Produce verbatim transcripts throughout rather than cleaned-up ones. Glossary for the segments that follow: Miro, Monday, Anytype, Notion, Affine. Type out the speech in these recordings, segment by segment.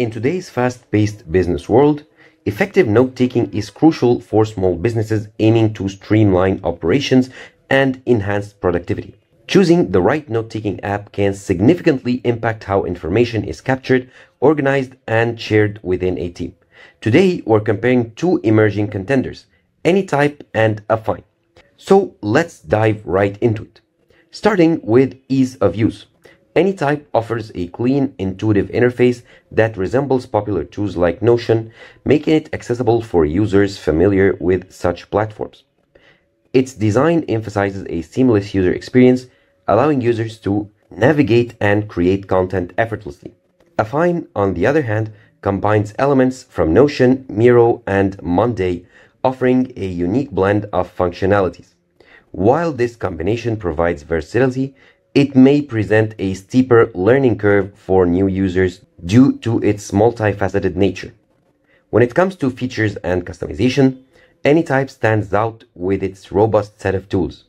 In today's fast-paced business world, effective note-taking is crucial for small businesses aiming to streamline operations and enhance productivity. Choosing the right note-taking app can significantly impact how information is captured, organized, and shared within a team. Today, we're comparing two emerging contenders, Anytype and Affine. So let's dive right into it. Starting with ease of use. Anytype offers a clean, intuitive interface that resembles popular tools like Notion, making it accessible for users familiar with such platforms. Its design emphasizes a seamless user experience, allowing users to navigate and create content effortlessly. Affine, on the other hand, combines elements from Notion, Miro, and Monday, offering a unique blend of functionalities. While this combination provides versatility, it may present a steeper learning curve for new users due to its multifaceted nature. When it comes to features and customization, Anytype stands out with its robust set of tools.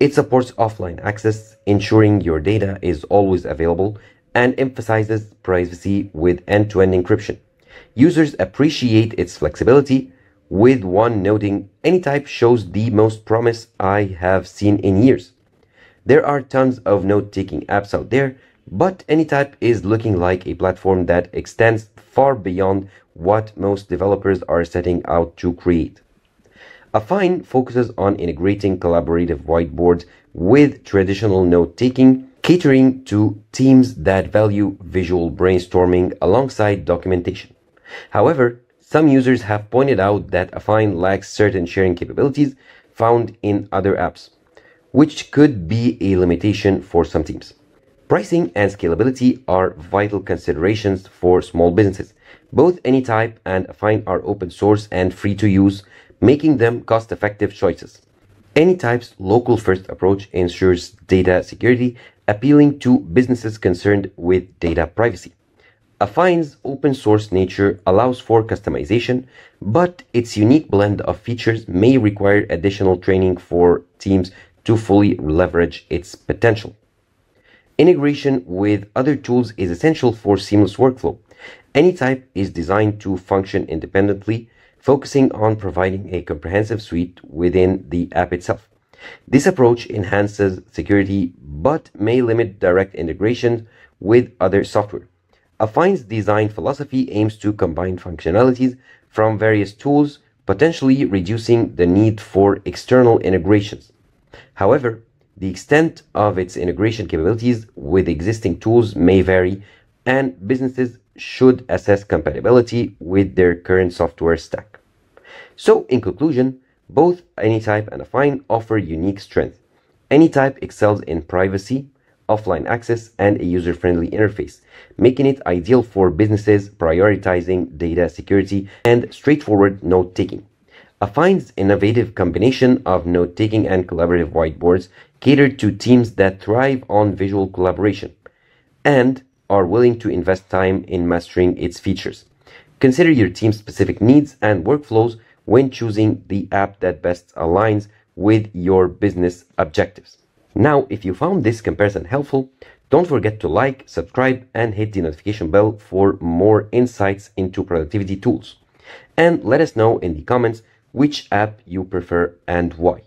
It supports offline access, ensuring your data is always available, and emphasizes privacy with end-to-end encryption. Users appreciate its flexibility, with one noting, "Anytype shows the most promise I have seen in years." There are tons of note-taking apps out there, but Anytype is looking like a platform that extends far beyond what most developers are setting out to create. Affine focuses on integrating collaborative whiteboards with traditional note-taking, catering to teams that value visual brainstorming alongside documentation. However, some users have pointed out that Affine lacks certain sharing capabilities found in other apps, which could be a limitation for some teams. Pricing and scalability are vital considerations for small businesses. Both Anytype and Affine are open source and free to use, making them cost-effective choices. Anytype's local-first approach ensures data security, appealing to businesses concerned with data privacy. Affine's open-source nature allows for customization, but its unique blend of features may require additional training for teams to fully leverage its potential. Integration with other tools is essential for seamless workflow. Anytype is designed to function independently, focusing on providing a comprehensive suite within the app itself. This approach enhances security but may limit direct integration with other software. Affine's design philosophy aims to combine functionalities from various tools, potentially reducing the need for external integrations. However, the extent of its integration capabilities with existing tools may vary, and businesses should assess compatibility with their current software stack. So, in conclusion, both Anytype and Affine offer unique strengths. Anytype excels in privacy, offline access, and a user-friendly interface, making it ideal for businesses prioritizing data security and straightforward note-taking. Affine's innovative combination of note-taking and collaborative whiteboards cater to teams that thrive on visual collaboration and are willing to invest time in mastering its features. Consider your team's specific needs and workflows when choosing the app that best aligns with your business objectives. Now, if you found this comparison helpful, don't forget to like, subscribe, and hit the notification bell for more insights into productivity tools. And let us know in the comments which app you prefer and why.